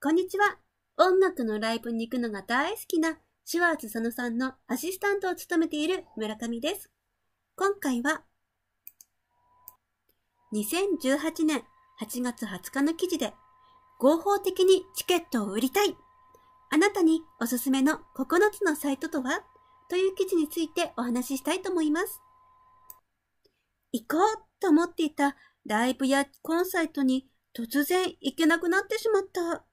こんにちは。音楽のライブに行くのが大好きなシュワーズ佐野さんのアシスタントを務めている村上です。今回は2018年8月20日の記事で合法的にチケットを売りたい。あなたにおすすめの9つのサイトとは？という記事についてお話ししたいと思います。行こうと思っていたライブやコンサートに突然行けなくなってしまった。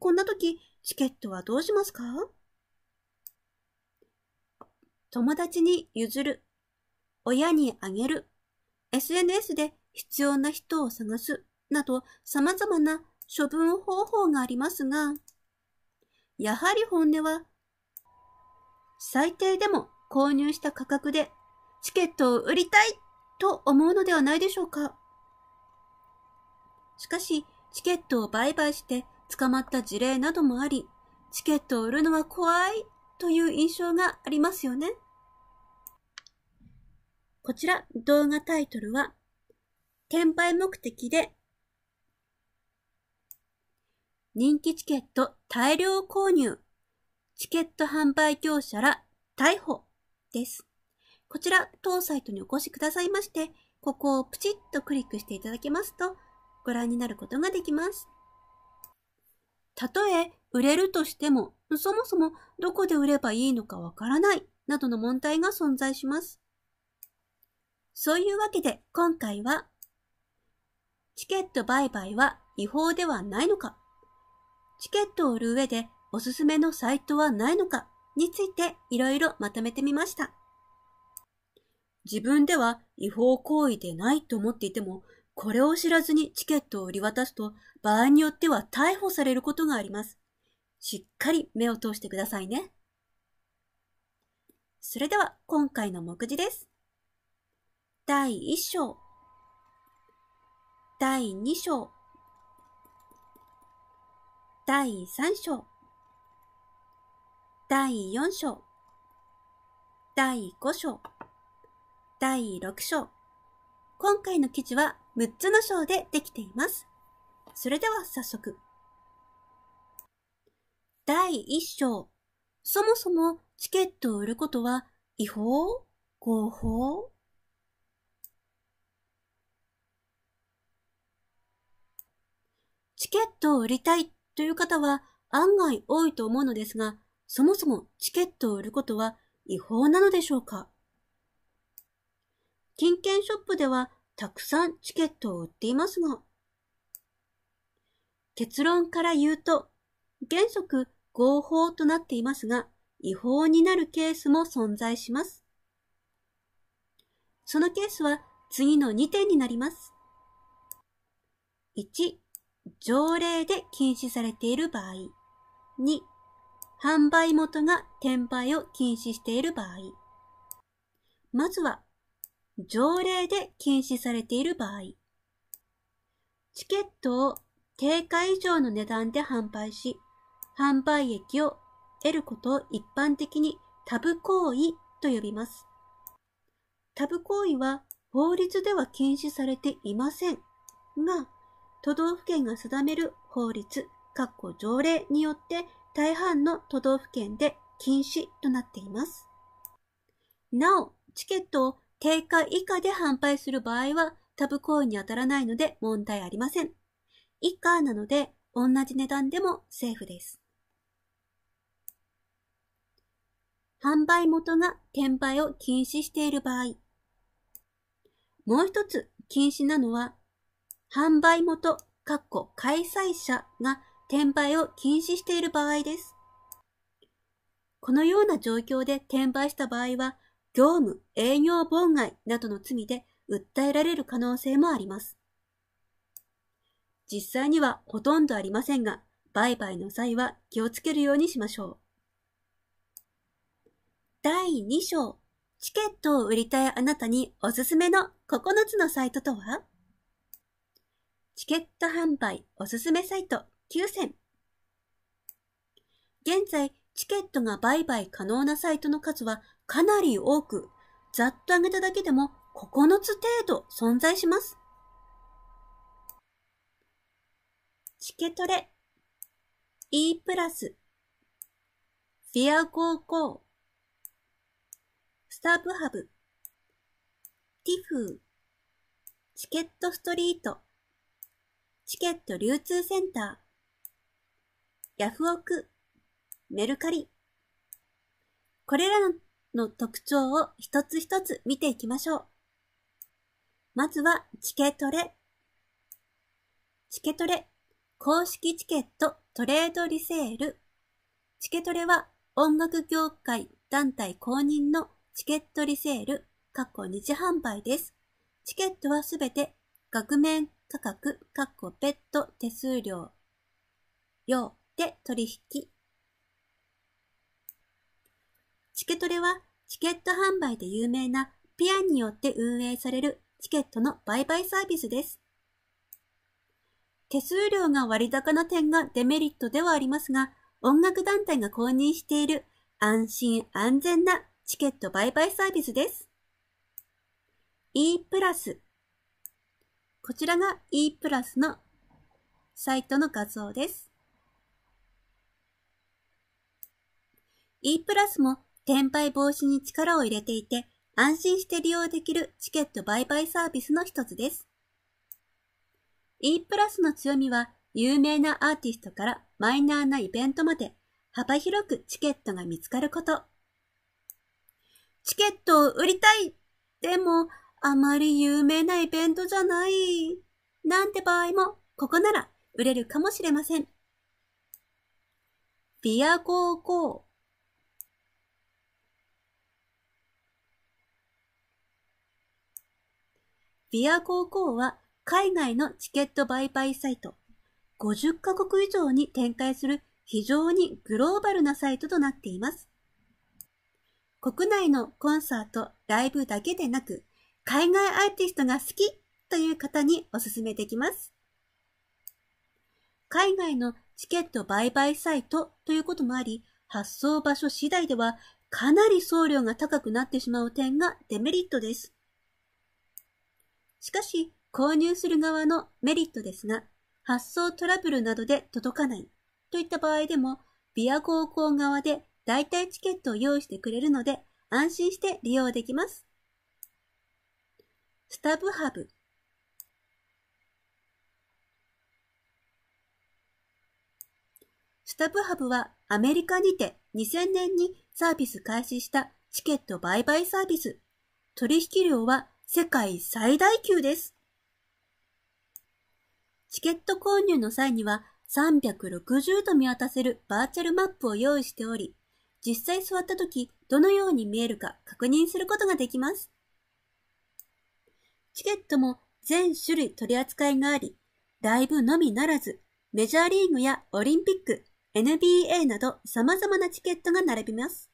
こんな時、チケットはどうしますか？友達に譲る、親にあげる、SNS で必要な人を探すなど様々な処分方法がありますが、やはり本音は、最低でも購入した価格でチケットを売りたいと思うのではないでしょうか。しかし、チケットを売買して捕まった事例などもあり、チケットを売るのは怖いという印象がありますよね。こちら動画タイトルは、転売目的で人気チケット大量購入。チケット販売業者ら逮捕です。こちら当サイトにお越しくださいまして、ここをプチッとクリックしていただけますとご覧になることができます。たとえ売れるとしても、そもそもどこで売ればいいのかわからないなどの問題が存在します。そういうわけで今回は、チケット売買は違法ではないのか、チケットを売る上でおすすめのサイトはないのかについていろいろまとめてみました。自分では違法行為でないと思っていても、これを知らずにチケットを売り渡すと場合によっては逮捕されることがあります。しっかり目を通してくださいね。それでは今回の目次です。第1章、第2章、第3章、第4章、第5章、第6章。今回の記事は6つの章でできています。それでは早速。第1章。そもそもチケットを売ることは違法？合法？チケットを売りたいという方は案外多いと思うのですが、そもそもチケットを売ることは違法なのでしょうか？金券ショップではたくさんチケットを売っていますが、結論から言うと、原則合法となっていますが、違法になるケースも存在します。そのケースは次の2点になります。1、条例で禁止されている場合。2、販売元が転売を禁止している場合。まずは、条例で禁止されている場合。チケットを定価以上の値段で販売し、販売益を得ることを一般的にタブ行為と呼びます。タブ行為は法律では禁止されていませんが、都道府県が定める法律、条例によって大半の都道府県で禁止となっています。なお、チケットを定価以下で販売する場合はタブ行為に当たらないので問題ありません。以下なので同じ値段でもセーフです。販売元が転売を禁止している場合。もう一つ禁止なのは、販売元、開催者が転売を禁止している場合です。このような状況で転売した場合は、業務、営業妨害などの罪で訴えられる可能性もあります。実際にはほとんどありませんが、売買の際は気をつけるようにしましょう。第2章、チケットを売りたいあなたにおすすめの9つのサイトとは？チケット販売おすすめサイト9選。現在、チケットが売買可能なサイトの数はかなり多く、ざっと挙げただけでも9つ程度存在します。チケトレ、E プラス、ディアゴーゴー、スターブハブ、ティフー、チケットストリート、チケット流通センター、ヤフオク、メルカリ。これらの特徴を一つ一つ見ていきましょう。まずはチケトレ。チケトレ、公式チケットトレードリセール。チケトレは音楽業界団体公認のチケットリセール、かっこ二次販売です。チケットはすべて額面価格、かっこ別途手数料用で取引。チケトレはチケット販売で有名なピアによって運営されるチケットの売買サービスです。手数料が割高な点がデメリットではありますが、音楽団体が公認している安心安全なチケット売買サービスです。E プラス。こちらが E プラスのサイトの画像です。E プラスも転売防止に力を入れていて、安心して利用できるチケット売買サービスの一つです。E プラスの強みは、有名なアーティストからマイナーなイベントまで幅広くチケットが見つかること。チケットを売りたい！でも、あまり有名なイベントじゃない。なんて場合も、ここなら売れるかもしれません。ビアゴーゴー。ビアゴーゴーは海外のチケット売買サイト、50カ国以上に展開する非常にグローバルなサイトとなっています。国内のコンサート、ライブだけでなく、海外アーティストが好きという方におすすめできます。海外のチケット売買サイトということもあり、発送場所次第ではかなり送料が高くなってしまう点がデメリットです。しかし、購入する側のメリットですが、発送トラブルなどで届かないといった場合でも、ビアゴーゴー側で代替チケットを用意してくれるので、安心して利用できます。スタブハブ。スタブハブはアメリカにて2000年にサービス開始したチケット売買サービス。取引量は世界最大級です。チケット購入の際には360度見渡せるバーチャルマップを用意しており、実際座った時どのように見えるか確認することができます。チケットも全種類取り扱いがあり、ライブのみならず、メジャーリーグやオリンピック、NBA など様々なチケットが並びます。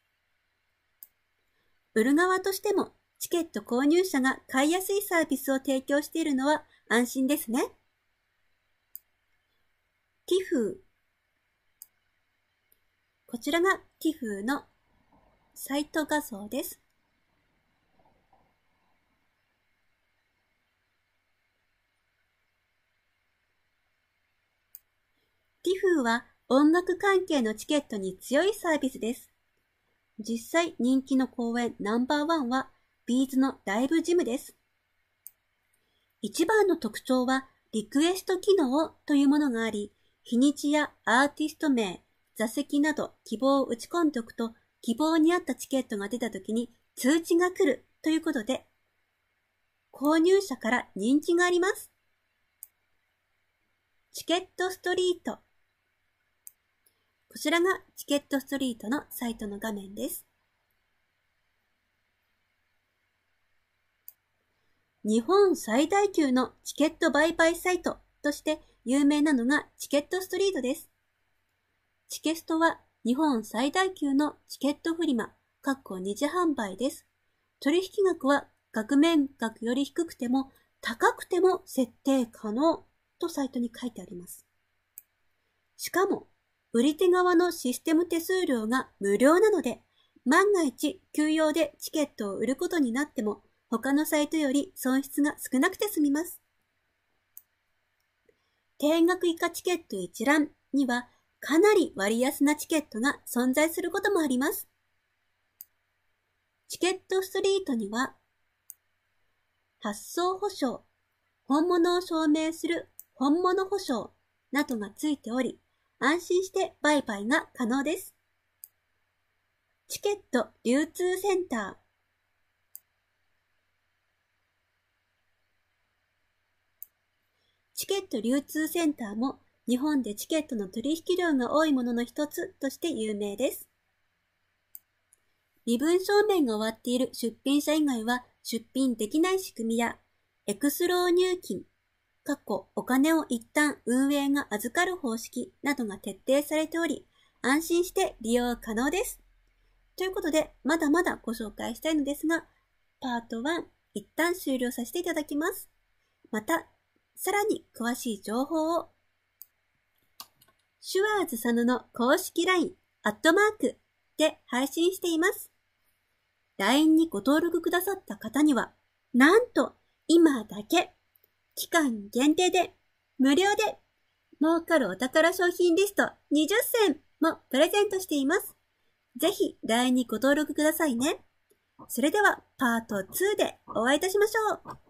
売る側としても、チケット購入者が買いやすいサービスを提供しているのは安心ですね。ティフー。こちらがティフーのサイト画像です。ティフーは音楽関係のチケットに強いサービスです。実際人気の公演No.1はビーズのライブジムです。一番の特徴はリクエスト機能というものがあり、日にちやアーティスト名、座席など希望を打ち込んでおくと、希望に合ったチケットが出た時に通知が来るということで、購入者から人気があります。チケットストリート。こちらがチケットストリートのサイトの画面です。日本最大級のチケット売買サイトとして有名なのがチケットストリートです。チケストは日本最大級のチケットフリマ、二次販売です。取引額は額面額より低くても高くても設定可能とサイトに書いてあります。しかも、売り手側のシステム手数料が無料なので、万が一急用でチケットを売ることになっても、他のサイトより損失が少なくて済みます。定額以下チケット一覧にはかなり割安なチケットが存在することもあります。チケットストリートには、発送保証、本物を証明する本物保証などがついており、安心して売買が可能です。チケット流通センター。チケット流通センターも日本でチケットの取引量が多いものの一つとして有名です。身分証明が終わっている出品者以外は出品できない仕組みや、エクスロー入金、過去お金を一旦運営が預かる方式などが徹底されており、安心して利用可能です。ということで、まだまだご紹介したいのですが、パート1、一旦終了させていただきます。また、さらに詳しい情報を、シュワーズ佐野の公式 LINE、@で配信しています。LINE にご登録くださった方には、なんと今だけ、期間限定で、無料で、儲かるお宝商品リスト20選もプレゼントしています。ぜひ LINE にご登録くださいね。それではパート2でお会いいたしましょう。